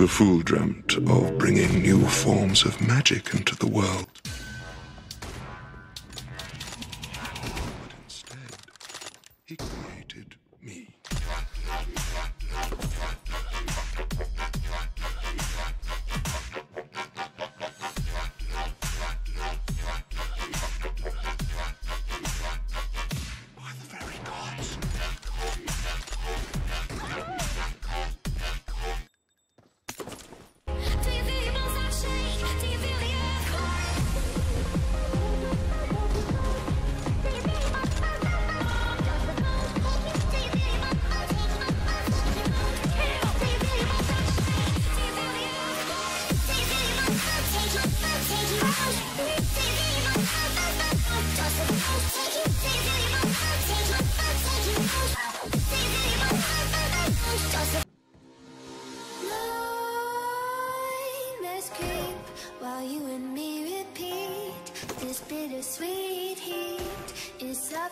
The fool dreamt of bringing new forms of magic into the world. But instead, he created me. While you and me repeat, this bittersweet heat is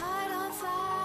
Heart on fire.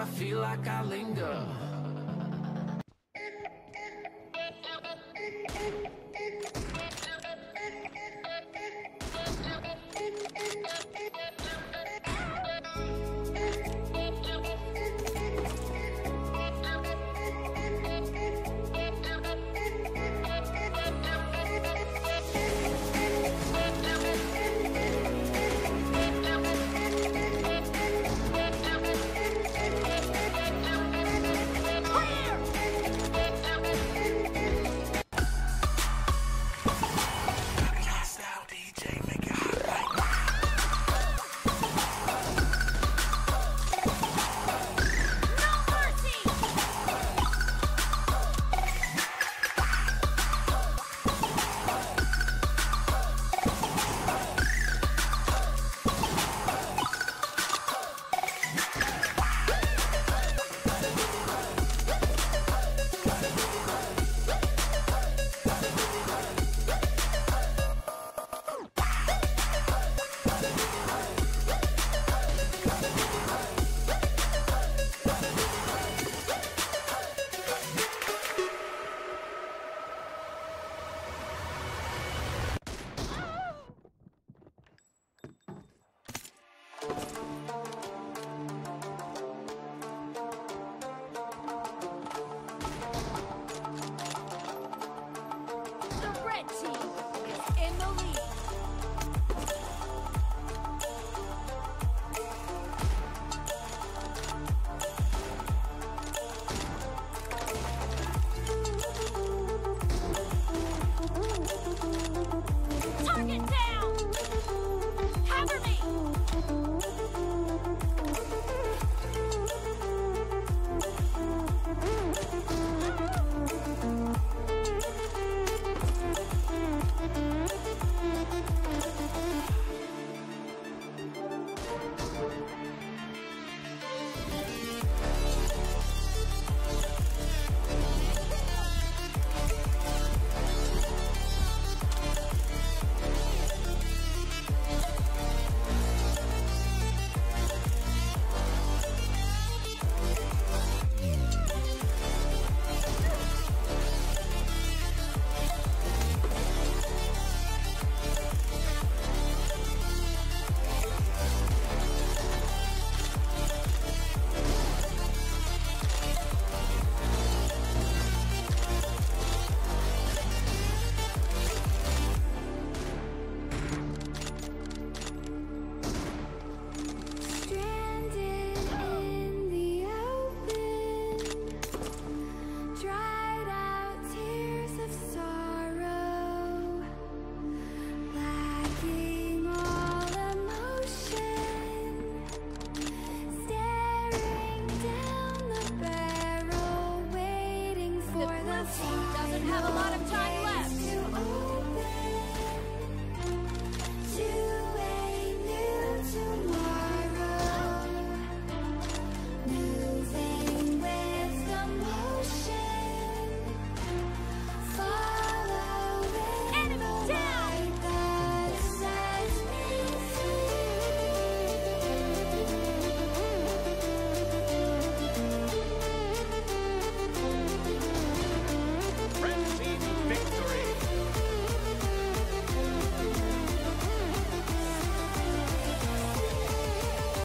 I feel like I linger.